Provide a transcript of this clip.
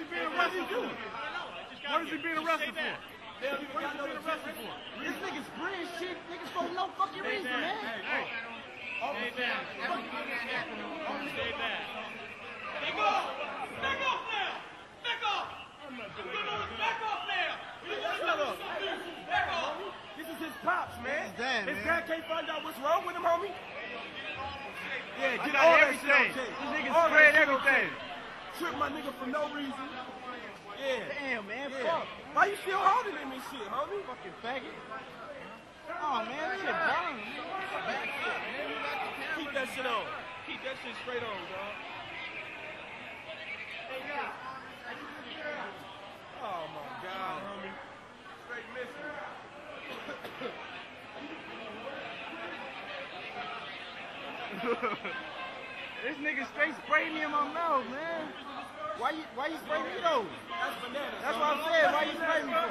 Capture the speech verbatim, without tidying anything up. he being arrested for? What is he being arrested for? What is he being arrested for? This nigga's green shit, niggas for no fucking reason, man. Hey, stay back. Everything that happened, stay back. Back off! Back off now! Back off! Back off now! Back off! This is his pops, man. His dad can't find out what's wrong with him, homie. Yeah, get out of everything. These niggas spread everything. Trip my nigga for no reason. Yeah. Damn, man. Yeah. Fuck. Why you still holding at me, shit, homie? Fucking faggot. Oh, man, that shit bang. Keep that shit on. Keep that shit straight on, dog. Hey, God. Oh, my God, homie. Straight missing. This nigga straight sprayed me in my mouth, man. Why you, why you spray me though? That's, That's what I'm saying. Why you spray me though?